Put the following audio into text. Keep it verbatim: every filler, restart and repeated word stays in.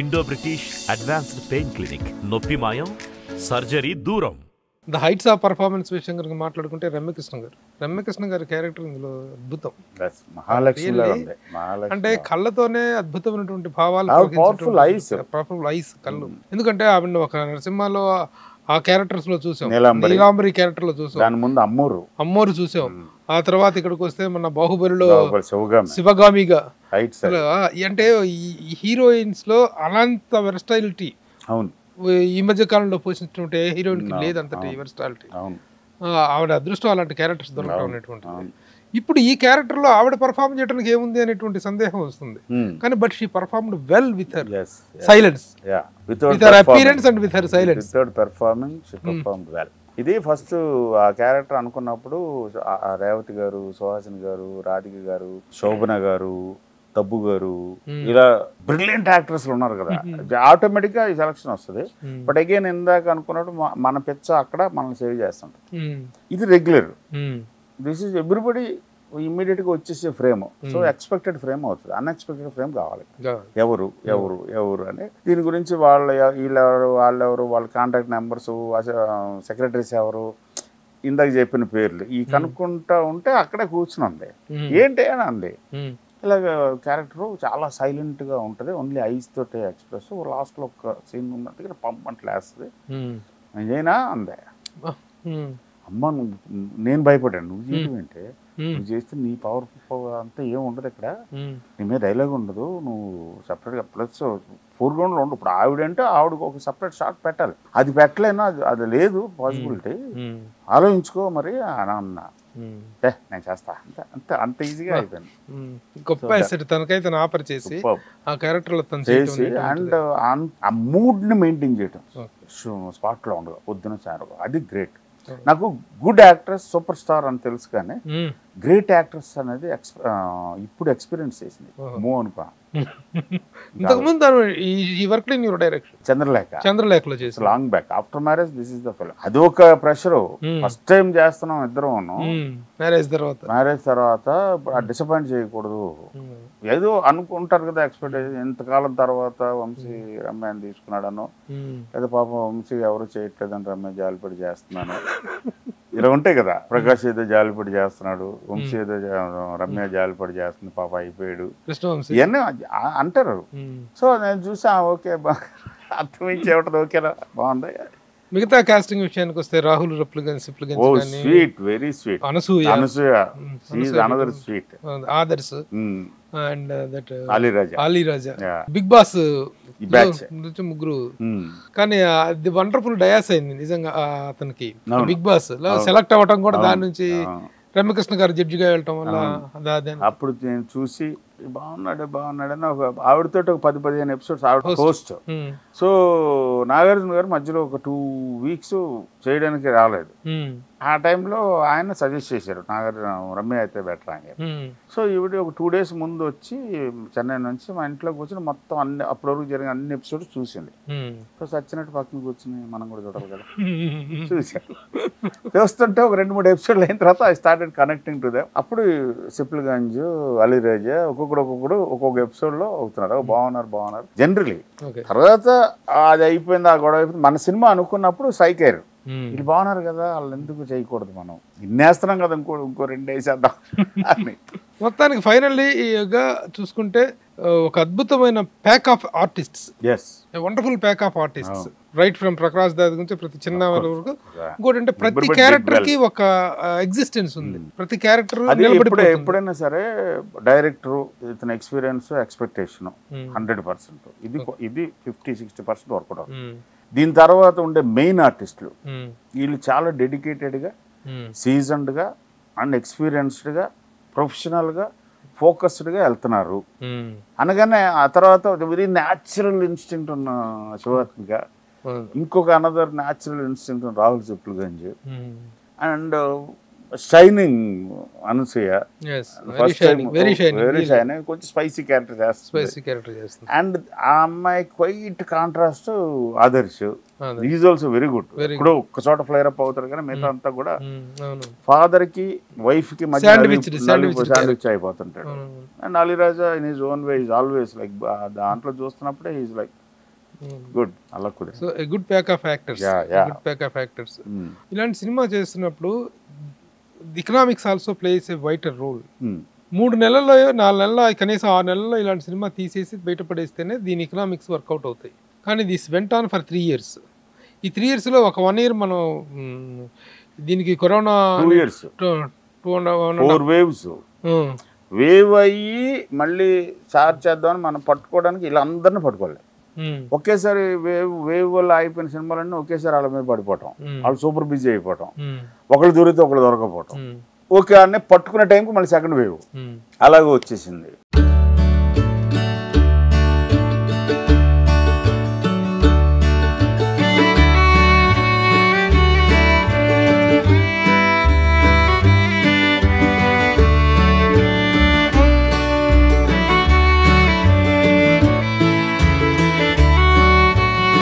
Indo-British Advanced Pain Clinic, Nopimayam, Surgery, Duram. The heights of performance we talk about Ramya Krishna Garu. Ramya Krishna Garu character is adbhutam. That's Mahalak Shula. Mahalak. And Kallatone adbhutam unte bhavalu. Powerful eyes. Powerful eyes. Kallu. Endukante avinu vakkana Narasimhalo ఆ characters లో చూసాం. Neelambari character లో చూసాం. దాని ముందు అమ్మూరు అమ్మూరు చూసాం. ఆ తర్వాత ఇక్కడికి వస్తే మన బాహుబలిలో శివగామిగా అంటే హీరోయిన్స్ లో అనంత వెర్స్టైలిటీ. అవును, ఈ మధ్య కాలంలో పోషించుకుంటే హీరోయిన్ కి లేదంతటి వెర్స్టైలిటీ. ఆవిడ అదృష్టం అలాంటి క్యారెక్టర్స్ దొరకడం అనేటువంటిది. ఇప్పుడు ఈ క్యారెక్టర్ లో ఆవిడ పర్ఫార్మ్ చేయడానికి ఏముంది అనేటువంటి సందేహం వస్తుంది. కానీ but she performed well with her silence. Yeah, with her appearance and with her silence. With her performing she performed well. ఇది ఫస్ట్ ఆ క్యారెక్టర్ అనుకున్నప్పుడు రేవతి గారు, సోహాసిన్ గారు, రాధిక గారు, శోభన గారు, తబ్బు గారు, ఇలా బ్రిలియంట్ యాక్టర్స్ ఉన్నారు కదా, ఆటోమేటిక్ గా ఈ సెలక్షన్ వస్తుంది. బట్ అగైన్ ఇందాక అనుకున్నప్పుడు మన పిచ్చ అక్కడ మనం సేవ్ చేస్తుంటాం. ఇది regular. This is everybody immediate గా వచ్చేసే ఫ్రేమ్. సో ఎక్స్పెక్టెడ్ ఫ్రేమ్ అవుతుంది. అన్ఎక్స్పెక్టెడ్ ఫ్రేమ్ కావాలి. ఎవరు ఎవరు ఎవరు అని దీని గురించి వాళ్ళు వీళ్ళెవరు వాళ్ళెవరు వాళ్ళ కాంటాక్ట్ నెంబర్స్ సెక్రటరీస్ ఎవరు ఇందాక చెప్పిన పేర్లు ఈ కనుక్కుంటా ఉంటే అక్కడే కూర్చునండి. ఏంటి అని అంది ఇలాగ క్యారెక్టర్ చాలా సైలెంట్గా ఉంటుంది. ఓన్లీ ఐస్ తోటే ఎక్స్ప్రెస్. లాస్ట్లో ఒక సీన్ ఉన్నట్టుగా పంపంటలే వేస్తుంది. అయినా అందే అమ్మ నేను భయపడ్డాను. నువ్వు చేయడం అంటే నువ్వు చేస్తే నీ పవర్ అంతా ఏమి ఉండదు ఇక్కడ. నీ మీద డైలాగ్ ఉండదు. నువ్వు సపరేట్గా ప్లస్ ఫోర్ గ్రౌండ్లో ఉండవు. ఇప్పుడు ఆవిడంటే ఆవిడకు ఒక సపరేట్ షాట్ పెట్టాలి. అది పెట్టలేనా? అది అది లేదు పాసిబిలిటీ. ఆలోచించుకో మరి అని అన్నా. నేను చేస్తా అంతే అంతే అంత ఈజీగా అయిపోయింది. గొప్ప తనకైతే ఆఫర్ చేసి ఆ క్యారెక్టర్లో తను చేసి అండ్ ఆ మూడ్ని మెయింటైన్ చేయటం స్పాట్లో ఉండదు పొద్దున సాయంత్రం. అది గ్రేట్. నాకు గుడ్ యాక్ట్రెస్ సూపర్ స్టార్ అని తెలుసు కానీ గ్రేట్ యాక్ట్రెస్ అనేది ఇప్పుడు ఎక్స్పీరియన్స్ చేసింది. మూ అనుకో చంద్రలేఖ చంద్రలేఖలో చేసి long back after marriage this is the film. అది ఒక ప్రెషర్. ఫస్ట్ టైం చేస్తున్నాం ఇద్దరం. మ్యారేజ్ తర్వాత మ్యారేజ్ తర్వాత డిసప్పాయింట్ చేయకూడదు. ఏదో అనుకుంటారు కదా ఎక్స్పెక్టేషన్. ఎంతకాలం తర్వాత వంశీ రమ్యాన్ని తీసుకున్నాడనో లేదా పాపం వంశీ ఎవరు చేయట్లేదని రమ్య జాలిపడి చేస్తున్నాను ఇలా ఉంటాయి కదా. ప్రకాష్ ఏదో జాలిపడి చేస్తున్నాడు, వంశీ ఏదో రమ్య జాలిపడి చేస్తుంది, పాప అయిపోయాడు ఇవన్నీ అంటారు. సో నేను చూసా ఓకే అర్థమించేటది ఓకేనా బాగుంది. మిగతా కాస్టింగ్ విషయానికి వస్తే Rahul Adarsh and that Ali Raja Ali Raja Bigg Boss ముగ్గురు. కానీ అది వండర్ఫుల్ డయాస్ అయింది నిజంగా అతనికి. బిగ్ బాస్ లో సెలెక్ట్ అవ్వటం కూడా దాని నుంచి రమ్యకృష్ణ గారు జడ్జిగా వెళ్ళటం వల్ల అప్పుడు నేను చూసి బాగున్నాడు బాగున్నాడు అని ఒక ఆవిడతో ఒక పది పదిహేను ఎపిసోడ్స్ ఆవిడ హోస్ట్. సో నాగార్జున గారు మధ్యలో ఒక టూ వీక్స్ చేయడానికి రాలేదు. ఆ టైంలో ఆయన సజెస్ట్ చేశారు నాగార్జున రమ్య అయితే బెటర్ అని. సో ఈవిడ ఒక టూ డేస్ ముందు వచ్చి చెన్నై నుంచి మా ఇంట్లోకి వచ్చిన మొత్తం అన్ని అప్పటివరకు జరిగిన అన్ని ఎపిసోడ్స్ చూసింది. సో సచ్చినట్టు పక్కన కూర్చుని మనం కూడా చూడాలి కదా చూసాను. చూస్తుంటే ఒక రెండు మూడు ఎపిసోడ్లు అయిన తర్వాత I started connecting to them. అప్పుడు సిప్లగంజ్ అలీ రాజా ఒక్కొక్క ఒక్కొక్కడు ఒక్కొక్క ఎపిసోడ్ లో అవుతున్నారు. బాగున్నారు బాగున్నారు జనరలీ. తర్వాత అది అయిపోయింది. ఆ గొడవ అయిపోయింది. మన సినిమా అనుకున్నప్పుడు సైక్ అయ్యారు. వీళ్ళు బాగున్నారు కదా వాళ్ళు ఎందుకు చేయకూడదు మనం ఇన్నేస్తున్నాం కదా ఇంకో ఇంకో రెండు వేసేద్దాం అని. మొత్తానికి ఫైనల్లీగా చూసుకుంటే ఒక అద్భుతమైన pack of artists. Wonderful pack of artists right from Prakash Das గురించి ప్రతి చిన్న వరకు. ఇంకోటి అంటే ప్రతి క్యారెక్టర్ కి ఒక ఎగ్జిస్టెన్స్ ఉంది. ప్రతి క్యారెక్టర్ ఎప్పుడైనా సరే డైరెక్టర్ ఇతని ఎక్స్పీరియన్స్ ఎక్స్పెక్టేషన్ హండ్రెడ్ పర్సెంట్ ఇది ఇది ఫిఫ్టీ సిక్స్టీ పర్సెంట్ వర్కౌట్ అవుతుంది. దీని తర్వాత ఉండే మెయిన్ ఆర్టిస్టులు వీళ్ళు చాలా డెడికేటెడ్గా సీజన్డ్గా అండ్ ఎక్స్పీరియన్స్డ్గా ప్రొఫెషనల్గా ఫోకస్డ్గా వెళ్తున్నారు అనగానే ఆ తర్వాత వెరీ న్యాచురల్ ఇన్స్టింక్ట్ ఉన్న శివరత్నిగా, ఇంకొక అనదర్ న్యాచురల్ ఇన్స్టింక్ట్ రాహుల్ చెప్పులు గంజ్ and Shining, Anasuya. Yes, first very shining. Time, very shining. Very really. shining. Quite spicy character. Just spicy character. Just and uh, my quite contrast to Adarshu. Ah, he is also very good. Very good. Sort of flare up out there. Because meta anta kuda. Father ki wife ki madhya sandwich, sandwich, sandwich chai paatan ted. And Ali Raja in his own way is always like uh, the antlo jostna pade. He is like. Good. So a good pack of actors. Yeah, yeah. A good pack of actors. Mm. In cinema, the economics also plays a vital role. Mm. Mood nellalo, naal nellalo, kanesa aar nellalo. In cinema, thesis better padestene. The economics work out hote. Kani this went on for three years. In three years lo, one year mano, dinki corona. Two years. Two, two and one. Four waves. Hmm. Wave ayi, malli saar chaddan mano patkodan ki ilandan patkole. Mm. Okay, sir, wave will life and cinema and okay, sir, I'll make a photo. I'll super busy photo. Wakal Durito Dorka photo. Okay, and a particular time, second wave. Alago Chesinde.